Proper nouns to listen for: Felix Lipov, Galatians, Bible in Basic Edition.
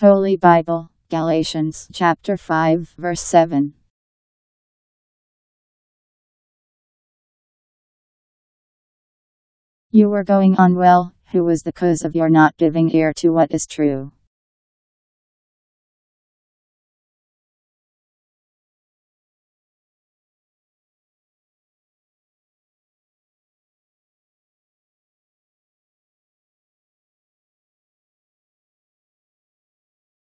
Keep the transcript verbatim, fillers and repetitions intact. Holy Bible, Galatians chapter five, verse seven. You were going on well, who was the cause of your not giving ear to what is true?